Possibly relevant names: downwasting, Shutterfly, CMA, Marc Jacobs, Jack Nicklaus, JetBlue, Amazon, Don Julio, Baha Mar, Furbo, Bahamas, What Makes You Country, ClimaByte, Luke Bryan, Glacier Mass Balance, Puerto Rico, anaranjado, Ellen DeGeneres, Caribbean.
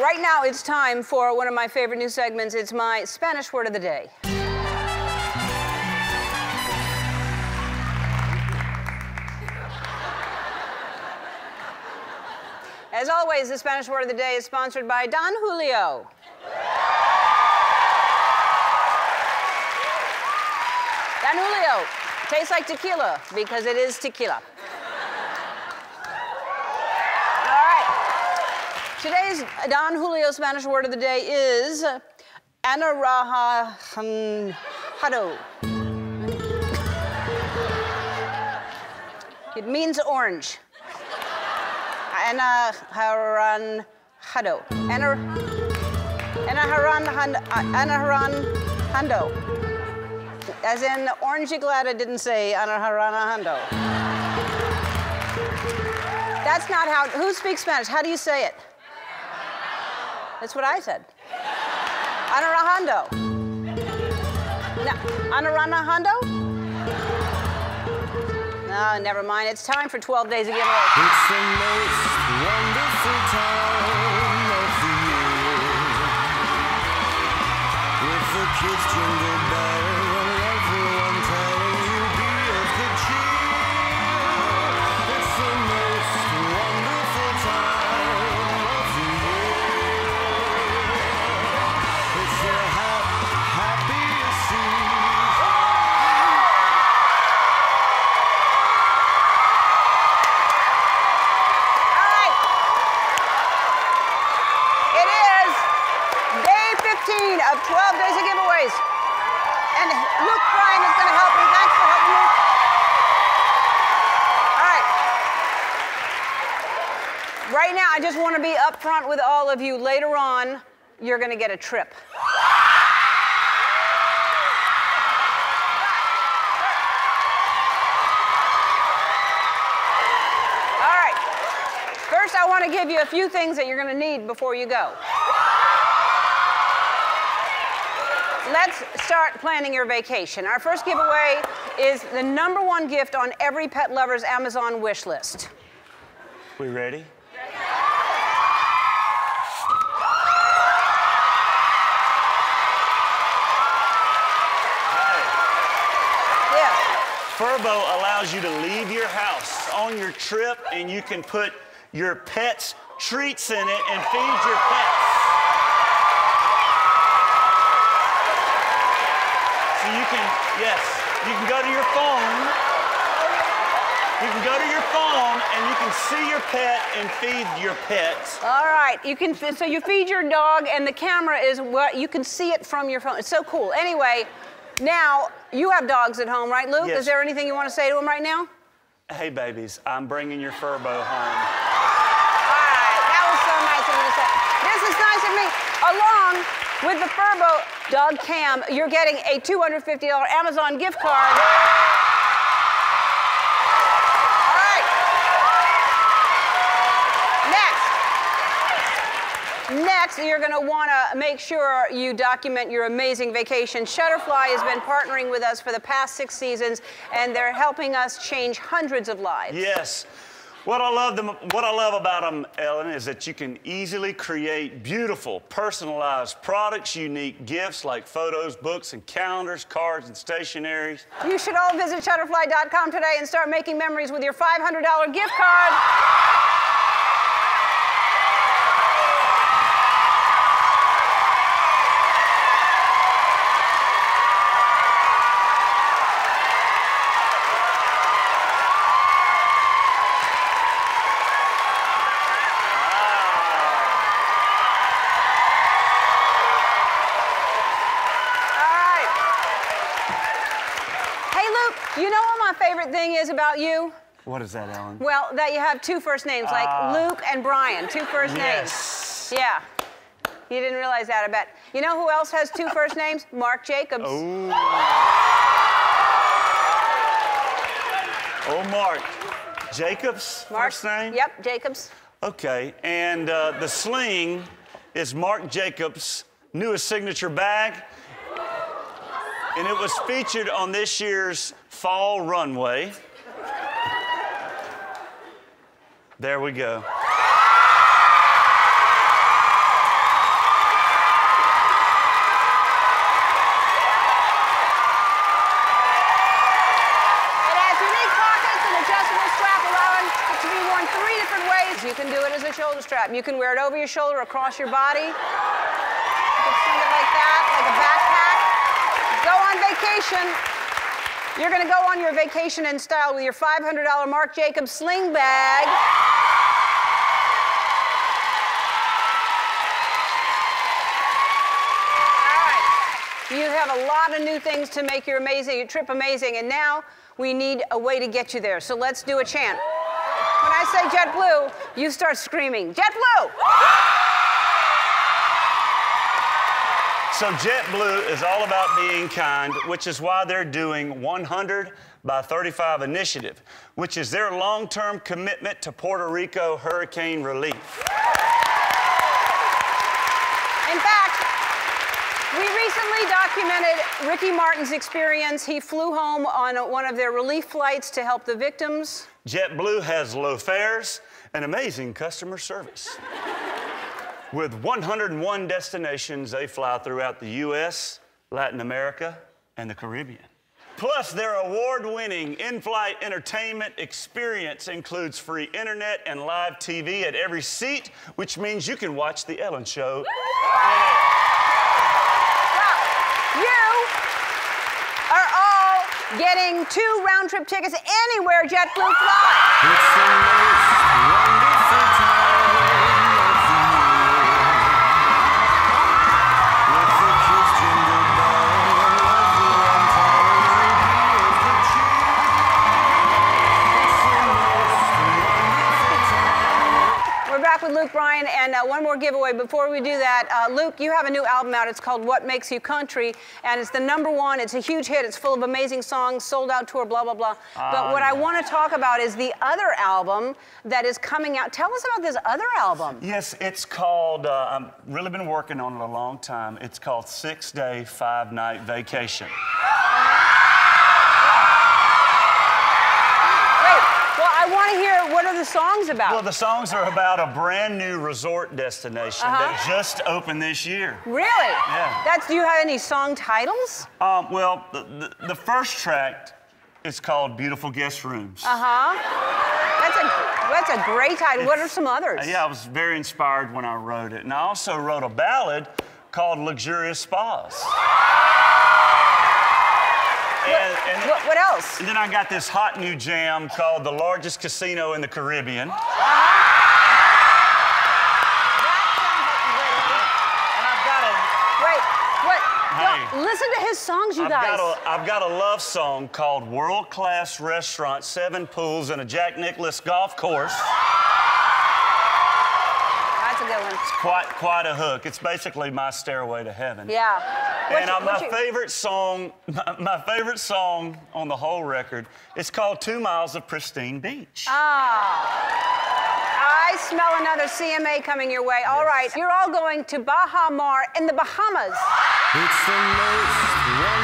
Right now, it's time for one of my favorite new segments. It's my Spanish word of the day. As always, the Spanish word of the day is sponsored by Don Julio. Don Julio tastes like tequila because it is tequila. Today's Don Julio Spanish word of the day is anaranjado. It means orange. Anaranjado. Anaranjado. As in, orange, you glad I didn't say anaranjado. That's not how, who speaks Spanish? How do you say it? That's what I said. Anaranjado. No, anaranjado? No, never mind. It's time for 12 Days of Giveaway. It's the most wonderful time of the year. With the kids jingle bells and everyone telling you be of the cheer. It's the most wonderful time of the year. Of 12 Days of Giveaways. And Luke Bryan is going to help me. Thanks for helping, Luke. All right. Right now, I just want to be up front with all of you. Later on, you're going to get a trip. All right. First, I want to give you a few things that you're going to need before you go. Let's start planning your vacation. Our first giveaway is the #1 gift on every pet lover's Amazon wish list. We ready? Yeah. Furbo allows you to leave your house on your trip, and you can put your pet's treats in it and feed your pets. Yes, you can go to your phone. You can go to your phone and you can see your pet and feed your pet. All right, you can, so you feed your dog and the camera is what, you can see it from your phone. It's so cool. Anyway, now you have dogs at home, right, Luke? Yes. Is there anything you want to say to them right now? Hey, babies, I'm bringing your Furbo home. All right, that was so nice of you to say. This is nice of me. Along with the Furbo dog cam, you're getting a $250 Amazon gift card. All right. Next, you're going to want to make sure you document your amazing vacation. Shutterfly has been partnering with us for the past 6 seasons, and they're helping us change hundreds of lives. Yes. What I love about them, Ellen, is that you can easily create beautiful, personalized products, unique gifts like photos, books, and calendars, cards, and stationery. You should all visit Shutterfly.com today and start making memories with your $500 gift card. Is about you? What is that, Ellen? Well, that you have 2 first names, like Luke and Brian, 2 first names. Yeah. You didn't realize that, I bet. You know who else has 2 first names? Marc Jacobs. Ooh. Oh, Marc. Jacobs? Mark's, first name? Yep, Jacobs. Okay, and the sling is Marc Jacobs' newest signature bag. And it was featured on this year's Fall Runway. There we go. strap. You can wear it over your shoulder, across your body. You can send it like that, like a backpack. Go on vacation. You're going to go on your vacation in style with your $500 Marc Jacobs sling bag. You have a lot of new things to make your trip amazing, and now we need a way to get you there. So let's do a chant. When I say JetBlue, you start screaming, JetBlue! So JetBlue is all about being kind, which is why they're doing 100 by 35 initiative, which is their long-term commitment to Puerto Rico hurricane relief. In fact, we recently documented Ricky Martin's experience. He flew home on one of their relief flights to help the victims. JetBlue has low fares and amazing customer service. With 101 destinations, they fly throughout the U.S., Latin America, and the Caribbean. Plus, their award-winning in-flight entertainment experience includes free internet and live TV at every seat, which means you can watch The Ellen Show. Getting 2 round-trip tickets anywhere JetBlue flies. It's the most wonderful time of the year. With the kids jingle bell and everyone telling the cheer. It's the most wonderful time. We're back with Luke Bryan, and one more giveaway. Before we do that, Luke, you have a new album out. It's called What Makes You Country, and it's the #1. It's a huge hit. It's full of amazing songs, sold-out tour, blah, blah, blah. But what I want to talk about is the other album that is coming out. Tell us about this other album. Yes, it's called, I've really been working on it a long time. It's called 6 Day, 5 Night Vacation. I want to hear, what are the songs about? Well, the songs are about a brand new resort destination that just opened this year. Really? Yeah. Do you have any song titles? Well, the first track is called Beautiful Guest Rooms. That's a great title. What are some others? Yeah, I was very inspired when I wrote it. And I also wrote a ballad called Luxurious Spas. What else? And then I got this hot new jam called The Largest Casino in the Caribbean. Listen to his songs, you guys. I've got a love song called World Class Restaurant, 7 Pools, and a Jack Nicklaus golf course. That's a good one. It's quite a hook. It's basically my stairway to heaven. Yeah. And my favorite song on the whole record, it's called 2 Miles of Pristine Beach. I smell another CMA coming your way. Yes. All right, you're all going to Baha Mar in the Bahamas. It's the most